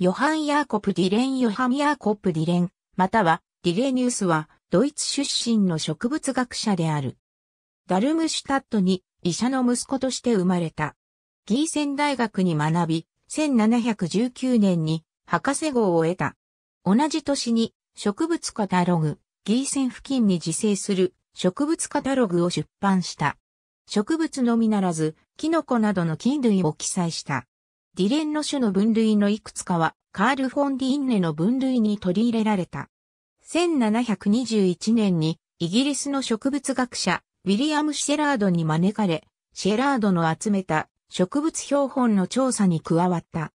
ヨハン・ヤーコプ・ディレン・ヨハン・ヤーコプ・ディレン、またはディレニウスはドイツ出身の植物学者である。ダルムシュタットに医者の息子として生まれた。ギーセン大学に学び、1719年に博士号を得た。同じ年に植物カタログ、ギーセン付近に自生する植物カタログを出版した。植物のみならず、キノコなどの菌類を記載した。ディレンの種の分類のいくつかは、カール・フォン・ディーンネの分類に取り入れられた。1721年に、イギリスの植物学者、ウィリアム・シェラードに招かれ、シェラードの集めた植物標本の調査に加わった。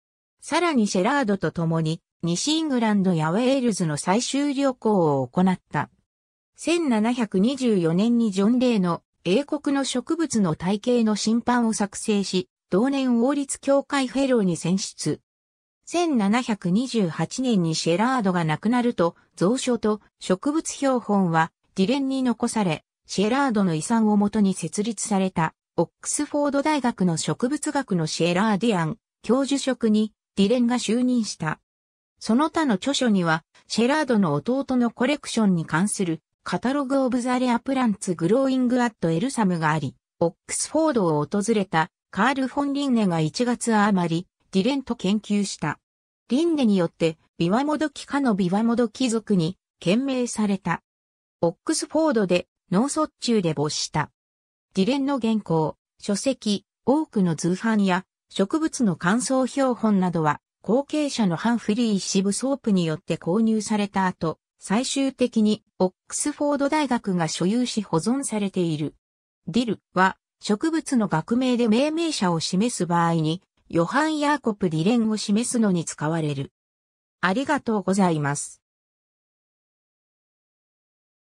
さらにシェラードと共に、西イングランドやウェールズの採集旅行を行った。1724年にジョン・レイの英国の植物の体系の審判を作成し、同年王立協会フェローに選出。1728年にシェラードが亡くなると、蔵書と植物標本はディレンに残され、シェラードの遺産をもとに設立された、オックスフォード大学の植物学のシェラーディアン教授職にディレンが就任した。その他の著書には、シェラードの弟のコレクションに関する、カタログ・オブ・ザ・レア・プランツ・グローイング・アット・エルサムがあり、オックスフォードを訪れたカール・フォン・リンネが1月余り、ディレンと研究した。リンネによって、ビワモドキ科のビワモドキ属に、献名された。オックスフォードで、脳卒中で没した。ディレンの原稿、書籍、多くの図版や、植物の観想標本などは、後継者のハンフリー・シブソープによって購入された後、最終的にオックスフォード大学が所有し保存されている。ディルは植物の学名で命名者を示す場合にヨハン・ヤーコプ・ディレンを示すのに使われる。ありがとうございます。